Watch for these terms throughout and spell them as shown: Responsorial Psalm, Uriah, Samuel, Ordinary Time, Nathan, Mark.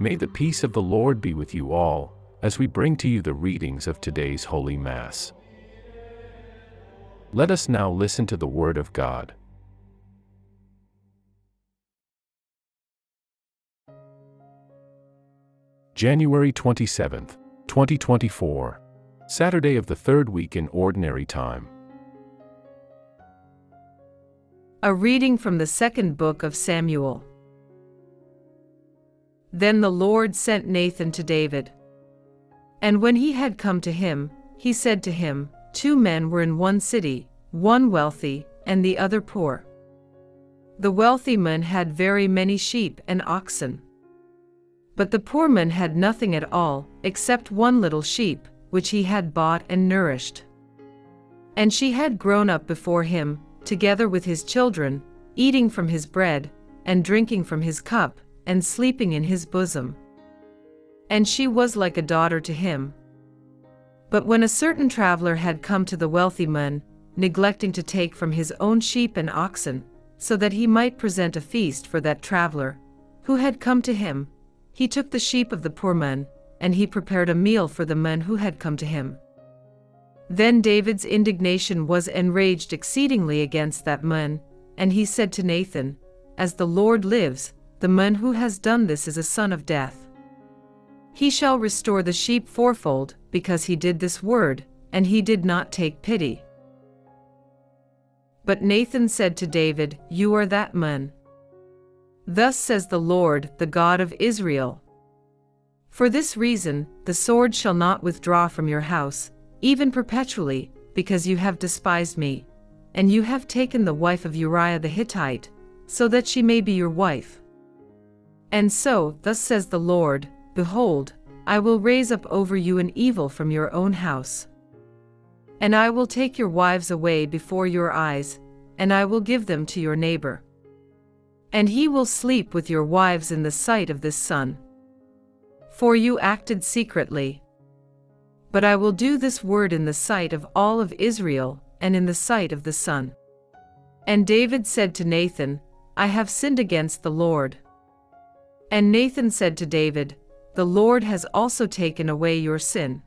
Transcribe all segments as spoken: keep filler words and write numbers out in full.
May the peace of the Lord be with you all, as we bring to you the readings of today's Holy Mass. Let us now listen to the Word of God. January twenty-seventh, twenty twenty-four, Saturday of the third week in Ordinary Time. A reading from the second book of Samuel. Then the Lord sent Nathan to David. And when he had come to him, he said to him, Two men were in one city, one wealthy, and the other poor. The wealthy man had very many sheep and oxen. But the poor man had nothing at all, except one little sheep, which he had bought and nourished. And she had grown up before him, together with his children, eating from his bread, and drinking from his cup, and sleeping in his bosom. And she was like a daughter to him. But when a certain traveler had come to the wealthy man, neglecting to take from his own sheep and oxen, so that he might present a feast for that traveler, who had come to him, he took the sheep of the poor man, and he prepared a meal for the man who had come to him. Then David's indignation was enraged exceedingly against that man, and he said to Nathan, As the Lord lives, the man who has done this is a son of death. He shall restore the sheep fourfold, because he did this word, and he did not take pity. But Nathan said to David, You are that man. Thus says the Lord, the God of Israel. For this reason, the sword shall not withdraw from your house, even perpetually, because you have despised me, and you have taken the wife of Uriah the Hittite, so that she may be your wife. And so, thus says the Lord, Behold, I will raise up over you an evil from your own house. And I will take your wives away before your eyes, and I will give them to your neighbor. And he will sleep with your wives in the sight of this sun. For you acted secretly. But I will do this word in the sight of all of Israel, and in the sight of the sun. And David said to Nathan, I have sinned against the Lord. And Nathan said to David, The Lord has also taken away your sin.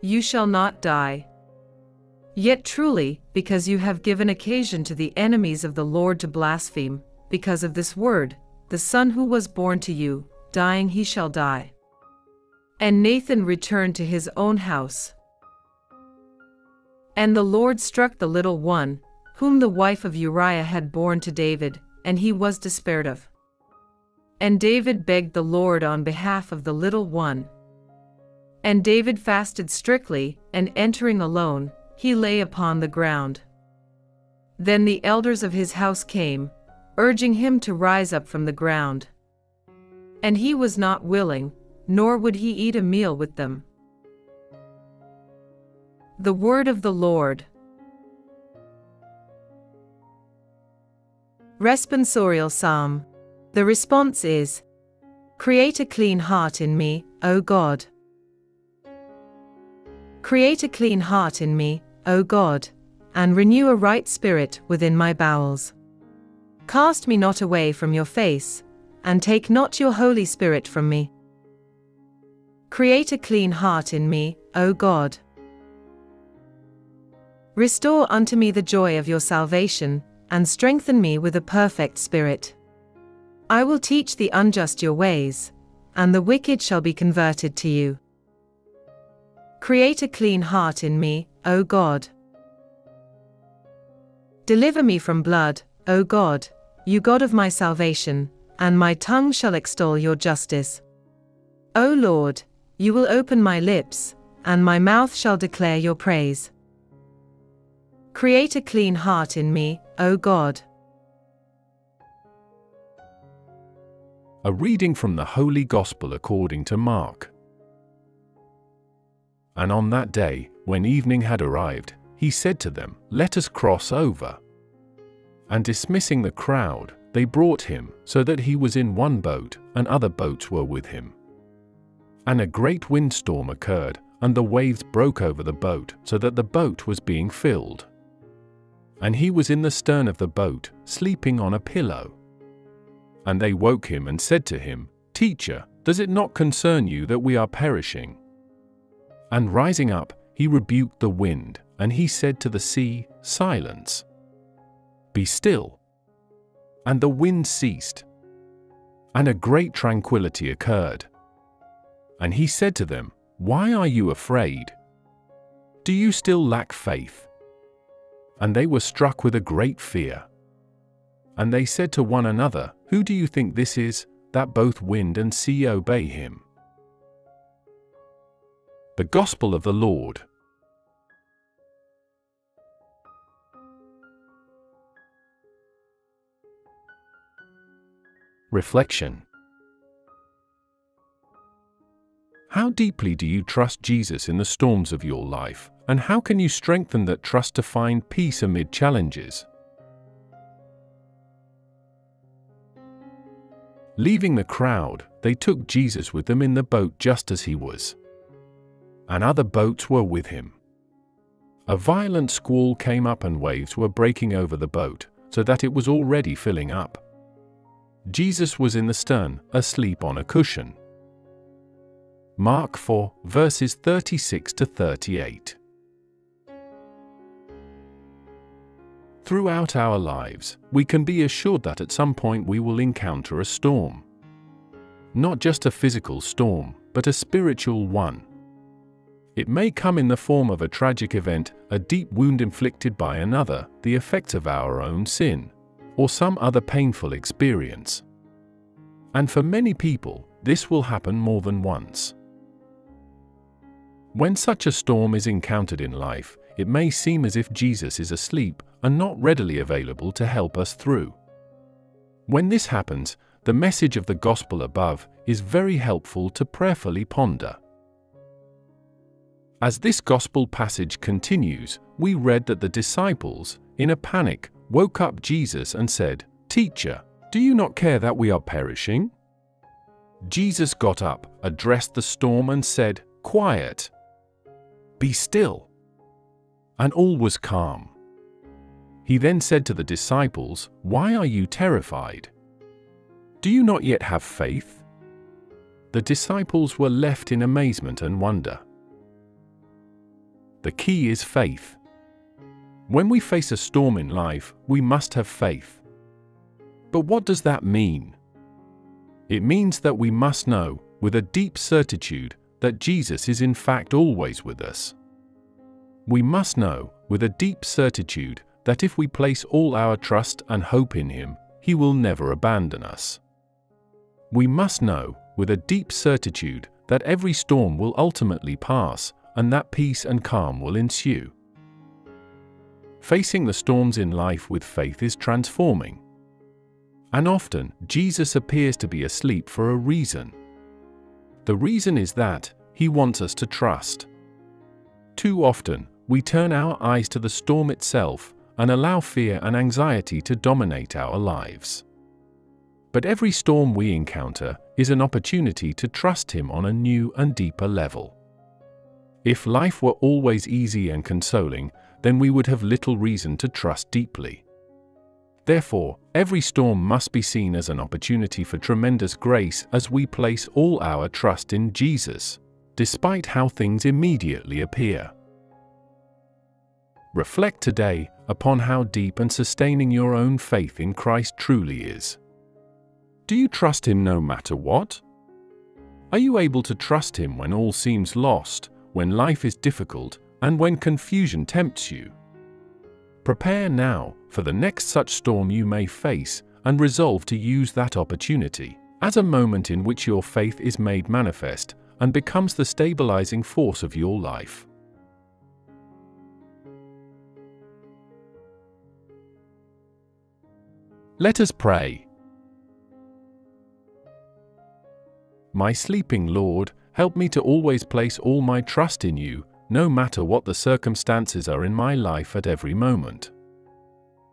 You shall not die. Yet truly, because you have given occasion to the enemies of the Lord to blaspheme, because of this word, the son who was born to you, dying he shall die. And Nathan returned to his own house. And the Lord struck the little one, whom the wife of Uriah had borne to David, and he was despaired of. And David begged the Lord on behalf of the little one. And David fasted strictly, and entering alone, he lay upon the ground. Then the elders of his house came, urging him to rise up from the ground. And he was not willing, nor would he eat a meal with them. The word of the Lord. Responsorial Psalm. The response is, Create a clean heart in me, O God. Create a clean heart in me, O God, and renew a right spirit within my bowels. Cast me not away from your face, and take not your Holy Spirit from me. Create a clean heart in me, O God. Restore unto me the joy of your salvation, and strengthen me with a perfect spirit. I will teach the unjust your ways, and the wicked shall be converted to you. Create a clean heart in me, O God. Deliver me from blood, O God, you God of my salvation, and my tongue shall extol your justice. O Lord, you will open my lips, and my mouth shall declare your praise. Create a clean heart in me, O God. A reading from the Holy Gospel according to Mark. And on that day, when evening had arrived, he said to them, Let us cross over. And dismissing the crowd, they brought him, so that he was in one boat, and other boats were with him. And a great windstorm occurred, and the waves broke over the boat, so that the boat was being filled. And he was in the stern of the boat, sleeping on a pillow. And they woke him and said to him, Teacher, Does it not concern you that we are perishing? And rising up, he rebuked the wind, and he said to the sea, Silence. Be still. And the wind ceased, and a great tranquility occurred. And he said to them, Why are you afraid? Do you still lack faith? And they were struck with a great fear. And they said to one another, Who do you think this is, that both wind and sea obey him? The Gospel of the Lord. Reflection. How deeply do you trust Jesus in the storms of your life, and how can you strengthen that trust to find peace amid challenges? Leaving the crowd, they took Jesus with them in the boat just as he was. And other boats were with him. A violent squall came up and waves were breaking over the boat, so that it was already filling up. Jesus was in the stern, asleep on a cushion. Mark four, verses thirty-six to thirty-eight. Throughout our lives, we can be assured that at some point we will encounter a storm. Not just a physical storm, but a spiritual one. It may come in the form of a tragic event, a deep wound inflicted by another, the effects of our own sin, or some other painful experience. And for many people, this will happen more than once. When such a storm is encountered in life, it may seem as if Jesus is asleep and not readily available to help us through. When this happens, the message of the gospel above is very helpful to prayerfully ponder. As this gospel passage continues, we read that the disciples, in a panic, woke up Jesus and said, Teacher, do you not care that we are perishing? Jesus got up, addressed the storm and said, Quiet! Be still! And all was calm. He then said to the disciples, Why are you terrified? Do you not yet have faith? The disciples were left in amazement and wonder. The key is faith. When we face a storm in life, we must have faith. But what does that mean? It means that we must know, with a deep certitude, that Jesus is in fact always with us. We must know, with a deep certitude, that if we place all our trust and hope in Him, He will never abandon us. We must know, with a deep certitude, that every storm will ultimately pass, and that peace and calm will ensue. Facing the storms in life with faith is transforming. And often, Jesus appears to be asleep for a reason. The reason is that He wants us to trust. Too often, we turn our eyes to the storm itself and allow fear and anxiety to dominate our lives. But every storm we encounter is an opportunity to trust Him on a new and deeper level. If life were always easy and consoling, then we would have little reason to trust deeply. Therefore, every storm must be seen as an opportunity for tremendous grace as we place all our trust in Jesus, despite how things immediately appear. Reflect today upon how deep and sustaining your own faith in Christ truly is. Do you trust Him no matter what? Are you able to trust Him when all seems lost, when life is difficult, and when confusion tempts you? Prepare now for the next such storm you may face and resolve to use that opportunity as a moment in which your faith is made manifest and becomes the stabilizing force of your life. Let us pray. My sleeping Lord, help me to always place all my trust in you, no matter what the circumstances are in my life at every moment.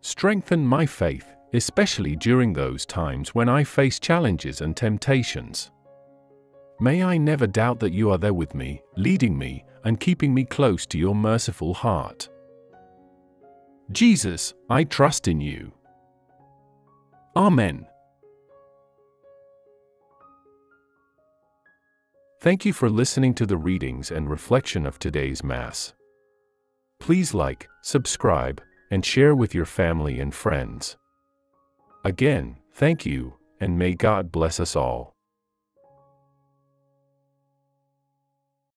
Strengthen my faith, especially during those times when I face challenges and temptations. May I never doubt that you are there with me, leading me, and keeping me close to your merciful heart. Jesus, I trust in you. Amen. Thank you for listening to the readings and reflection of today's Mass. Please like, subscribe, and share with your family and friends. Again, thank you, and may God bless us all.